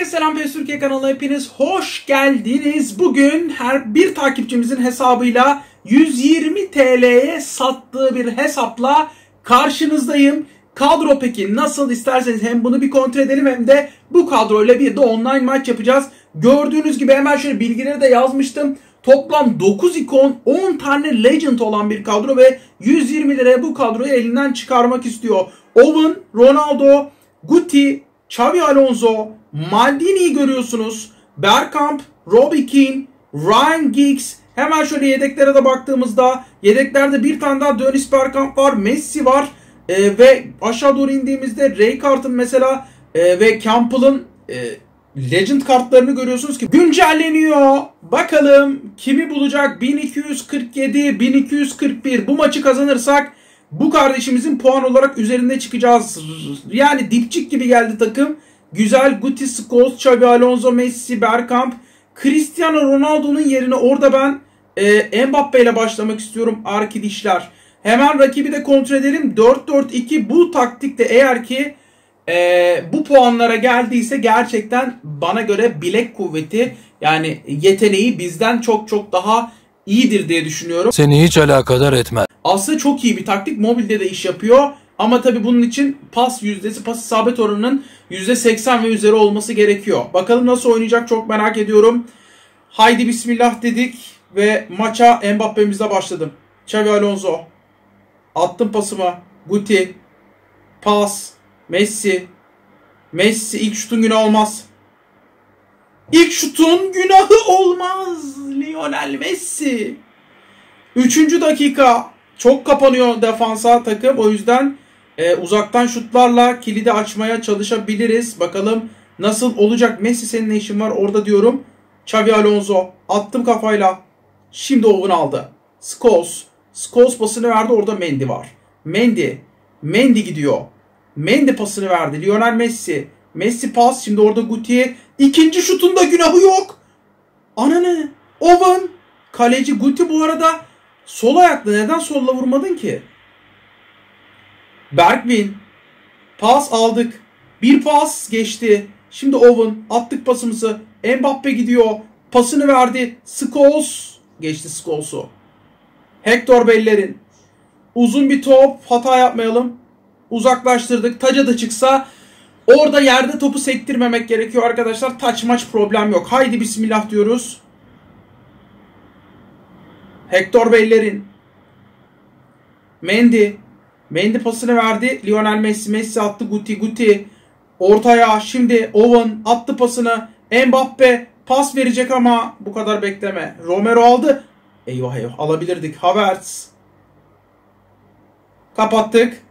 Herkese selam Pes Türkiye kanalına hepiniz hoş geldiniz. Bugün her bir takipçimizin hesabıyla 120 TL'ye sattığı bir hesapla karşınızdayım. Kadro peki nasıl, isterseniz hem bunu bir kontrol edelim hem de bu kadroyla bir de online maç yapacağız. Gördüğünüz gibi hemen şöyle bilgileri de yazmıştım. Toplam 9 ikon, 10 tane legend olan bir kadro ve 120 liraya bu kadroyu elinden çıkarmak istiyor. Oven, Ronaldo, Guti, Xabi Alonso, Maldini'yi görüyorsunuz. Bergkamp, Robby Keane, Ryan Giggs. Hemen şöyle yedeklere de baktığımızda yedeklerde bir tane daha Dennis Bergkamp var. Messi var. Ve aşağı doğru indiğimizde Ray Kart'ın mesela ve Campbell'ın Legend kartlarını görüyorsunuz ki güncelleniyor. Bakalım kimi bulacak? 1247, 1241. Bu maçı kazanırsak bu kardeşimizin puan olarak üzerinde çıkacağız. Yani dipçik gibi geldi takım. Güzel. Guti, Scholes, Xabi Alonso, Messi, Bergkamp. Cristiano Ronaldo'nun yerine orada ben Mbappé ile başlamak istiyorum arkadaşlar. Hemen rakibi de kontrol edelim. 4-4-2 bu taktikte eğer ki bu puanlara geldiyse gerçekten bana göre bilek kuvveti, yani yeteneği bizden çok daha iyidir diye düşünüyorum. Seni hiç alakadar etmez. Aslında çok iyi bir taktik. Mobilde de iş yapıyor. Ama tabii bunun için pas yüzdesi, pas isabet oranının %80 ve üzeri olması gerekiyor. Bakalım nasıl oynayacak, çok merak ediyorum. Haydi bismillah dedik ve maça Mbappe'mizle başladım. Xabi Alonso. Attım pasımı. Guti. Pas. Messi. Messi ilk şutun günahı olmaz. İlk şutun günahı olmaz. Lionel Messi. 3. dakika. Çok kapanıyor defansa takım. O yüzden uzaktan şutlarla kilidi açmaya çalışabiliriz. Bakalım nasıl olacak. Messi senin ne işin var orada diyorum. Xabi Alonso. Attım kafayla. Şimdi Oven aldı. Scholes. Scholes pasını verdi. Orada Mendy var. Mendy. Mendy gidiyor. Mendy pasını verdi. Lionel Messi. Messi pas. Şimdi orada Guti'ye. İkinci şutunda günahı yok. Ananı. Oven. Kaleci Guti bu arada sol ayaklı. Neden solla vurmadın ki? Bergwin. Pas aldık. Bir pas geçti. Şimdi Oven. Attık pasımızı. Mbappé gidiyor. Pasını verdi. Scholes. Geçti Scholes'u. Hector Bellerin. Uzun bir top. Hata yapmayalım. Uzaklaştırdık. Taca da çıksa orada yerde topu sektirmemek gerekiyor arkadaşlar. Taç maç problem yok. Haydi bismillah diyoruz. Hector Bellerin. Mendy. Mendy pasını verdi. Lionel Messi. Messi attı. Guti. Guti. Ortaya. Şimdi Owen attı pasını. Mbappé pas verecek ama bu kadar bekleme. Romero aldı. Eyvah eyvah. Alabilirdik. Havertz. Kapattık.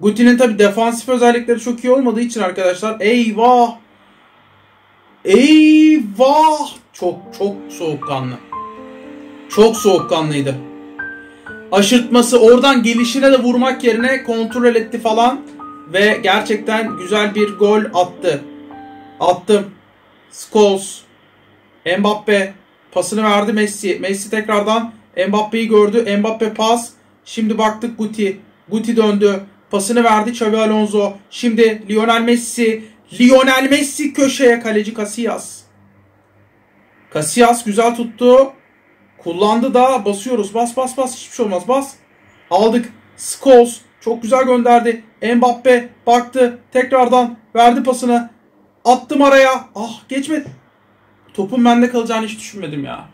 Guti'nin tabi defansif özellikleri çok iyi olmadığı için arkadaşlar. Eyvah. Eyvah. Çok soğukkanlı. Çok soğukkanlıydı. Aşırtması, oradan gelişine de vurmak yerine kontrol etti falan. Ve gerçekten güzel bir gol attı. Attım. Scholes. Mbappé. Pasını verdi Messi. Messi tekrardan Mbappe'yi gördü. Mbappé pas. Şimdi baktık Guti. Guti döndü. Pasını verdi Xabi Alonso. Şimdi Lionel Messi. Lionel Messi köşeye, kaleci Casillas. Casillas güzel tuttu. Kullandı da basıyoruz. Bas. Hiçbir şey olmaz. Bas. Aldık. Scholes. Çok güzel gönderdi. Mbappé baktı. Tekrardan verdi pasını. Attım araya. Ah geçmedi. Topun bende kalacağını hiç düşünmedim ya.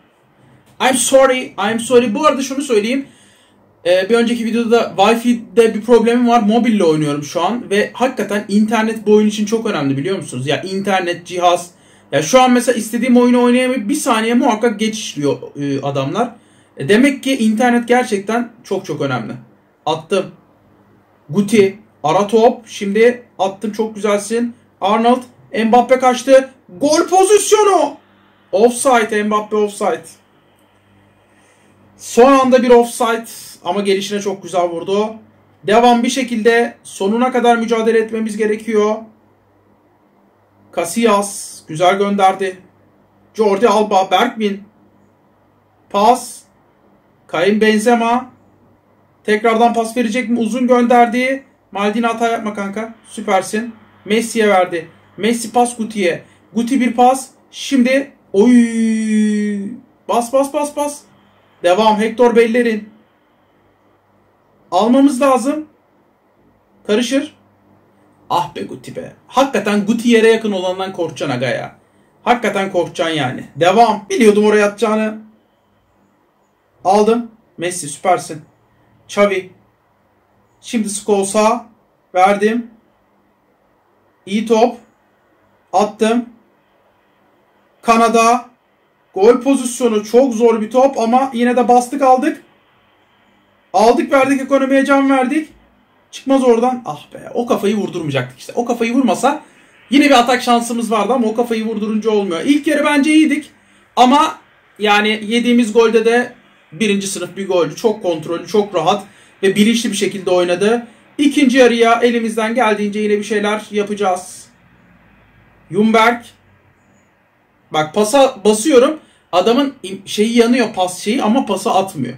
I'm sorry. Bu arada şunu söyleyeyim. Bir önceki videoda Wi-Fi'de bir problemim var. Mobille oynuyorum şu an ve hakikaten internet bu oyun için çok önemli, biliyor musunuz? Ya internet, cihaz. Ya şu an mesela istediğim oyunu oynayamayıp bir saniye muhakkak geçişliyor adamlar. Demek ki internet gerçekten çok önemli. Attım. Guti. Ara top. Şimdi attım. Çok güzelsin. Arnold. Mbappé kaçtı. Gol pozisyonu. Offside. Mbappé offside. Son anda bir offside ama gelişine çok güzel vurdu. Devam, bir şekilde sonuna kadar mücadele etmemiz gerekiyor. Casillas güzel gönderdi. Jordi Alba, Bergwin. Pas. Karim Benzema. Tekrardan pas verecek mi? Uzun gönderdi. Maldini, hata yapma kanka. Süpersin. Messi'ye verdi. Messi pas Guti'ye. Guti bir pas. Şimdi oy! Bas bas bas bas. Devam Hector Bellerin. Almamız lazım. Karışır. Ah be Guti be. Hakikaten Guti yere yakın olandan korkacaksın aga ya. Hakikaten korkacaksın yani. Devam. Biliyordum oraya atacağını. Aldım. Messi süpersin. Xavi. Şimdi Scholes'a verdim. İyi top. Attım. Kanada. Gol pozisyonu. Çok zor bir top ama yine de bastık aldık. Aldık verdik. Ekonomiye can verdik. Çıkmaz oradan. Ah be. O kafayı vurdurmayacaktık işte. O kafayı vurmasa yine bir atak şansımız vardı ama o kafayı vurdurunca olmuyor. İlk yarı bence iyiydik. Ama yani yediğimiz golde de birinci sınıf bir goldü. Çok kontrollü, çok rahat ve bilinçli bir şekilde oynadı. İkinci yarıya elimizden geldiğince yine bir şeyler yapacağız. Ljungberg. Bak pasa basıyorum. Adamın şeyi yanıyor pas şeyi ama pası atmıyor.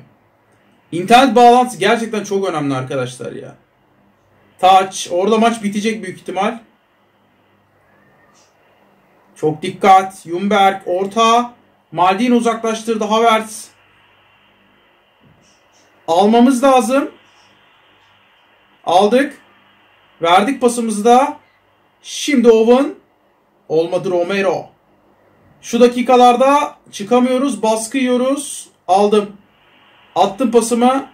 İnternet bağlantısı gerçekten çok önemli arkadaşlar ya. Taç. Orada maç bitecek büyük ihtimal. Çok dikkat. Ljungberg orta. Maldini uzaklaştırdı. Havertz. Almamız lazım. Aldık. Verdik pasımızı da. Şimdi Oven. Olmadı Romero. Şu dakikalarda çıkamıyoruz. Baskı yiyoruz. Aldım. Attım pasımı.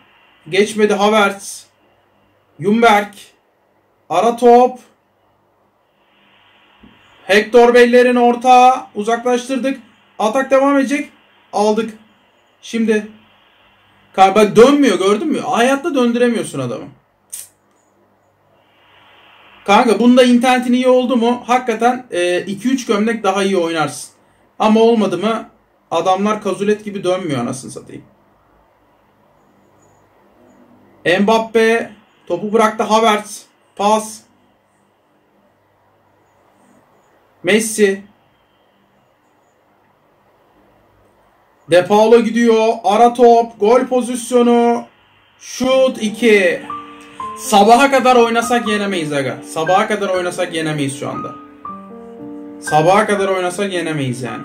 Geçmedi Havertz. Ljungberg. Ara top. Hector Bellerin orta. Uzaklaştırdık. Atak devam edecek. Aldık. Şimdi. Bak dönmüyor gördün mü? Hayatta döndüremiyorsun adamı. Kanka bunda internetin iyi oldu mu? Hakikaten 2-3 gömlek daha iyi oynarsın. Ama olmadı mı? Adamlar kazulet gibi dönmüyor anasını satayım. Mbappé topu bıraktı Havertz. Pas. Messi. De Paolo gidiyor. Ara top. Gol pozisyonu. Şut 2. Sabaha kadar oynasak yenemeyiz aga. Sabaha kadar oynasak yenemeyiz şu anda. Sabaha kadar oynasak yenemeyiz yani.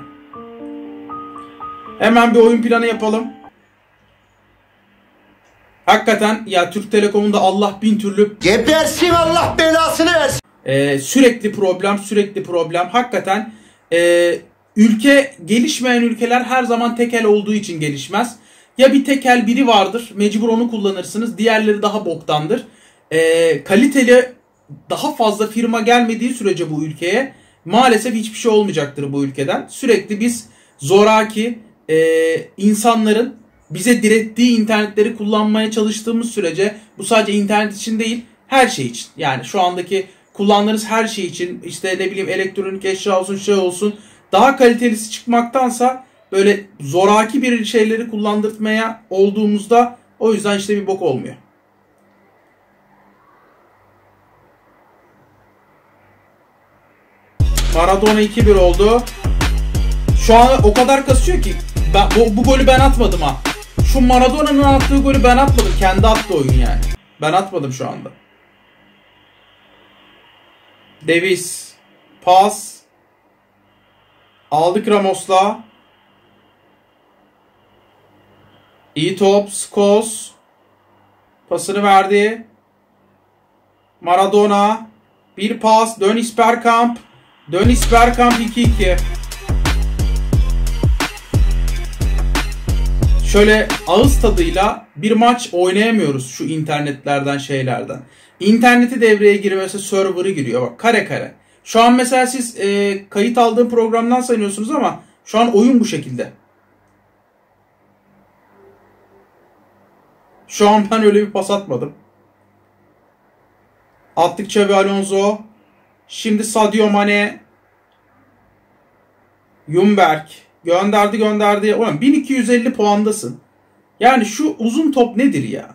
Hemen bir oyun planı yapalım. Hakikaten ya Türk Telekom'un da Allah bin türlü gebersin Allah belasını versin. Sürekli problem, sürekli problem. Hakikaten ülke gelişmeyen ülkeler her zaman tekel olduğu için gelişmez. Ya bir tekel biri vardır, mecbur onu kullanırsınız. Diğerleri daha boktandır. Kaliteli daha fazla firma gelmediği sürece bu ülkeye maalesef hiçbir şey olmayacaktır bu ülkeden. Sürekli biz zoraki insanların bize direttiği internetleri kullanmaya çalıştığımız sürece bu sadece internet için değil her şey için. Yani şu andaki kullandığınız her şey için işte ne bileyim elektronik eşya olsun şey olsun daha kalitelisi çıkmaktansa böyle zoraki bir şeyleri kullandırtmaya olduğumuzda o yüzden işte bir bok olmuyor. Maradona 2-1 oldu. Şu an o kadar kasıyor ki bu golü ben atmadım ha. Şu Maradona'nın attığı golü ben atmadım. Kendi attı oyun yani. Ben atmadım şu anda. Davis. Pas. Aldık Ramos'la. İyi top. Scholes. Pasını verdi. Maradona. Bir pas. Dennis Bergkamp. Dennis Bergkamp 2-2. Şöyle ağız tadıyla bir maç oynayamıyoruz şu internetlerden şeylerden. İnterneti devreye girmese server'ı giriyor. Bak kare kare. Şu an mesela siz kayıt aldığım programdan sayıyorsunuz ama şu an oyun bu şekilde. Şu an ben öyle bir pas atmadım. Attık Xabi Alonso. Şimdi Sadio Mane. Ljungberg. Gönderdi gönderdi. Ulan 1250 puandasın. Yani şu uzun top nedir ya?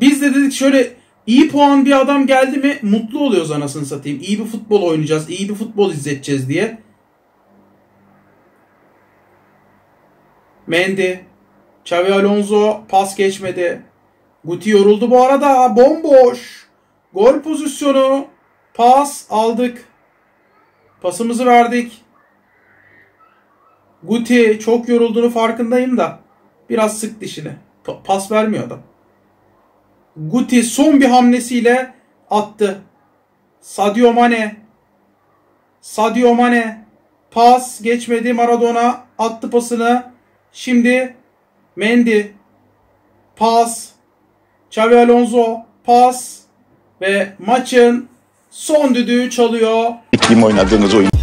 Biz de dedik şöyle iyi puan bir adam geldi mi mutlu oluyoruz anasını satayım. İyi bir futbol oynayacağız, iyi bir futbol izleteceğiz diye. Mendy. Xabi Alonso pas geçmedi. Guti yoruldu bu arada. Bomboş. Gol pozisyonu. Pas aldık. Pasımızı verdik. Guti çok yorulduğunu farkındayım da biraz sık dişini. Pas vermiyor adam. Guti son bir hamlesiyle attı. Sadio Mane. Sadio Mane. Pas geçmedi. Maradona attı pasını. Şimdi Mendy. Pas. Xabi Alonso. Pas. Ve maçın son düdüğü çalıyor. Kim oynadığınız oyun.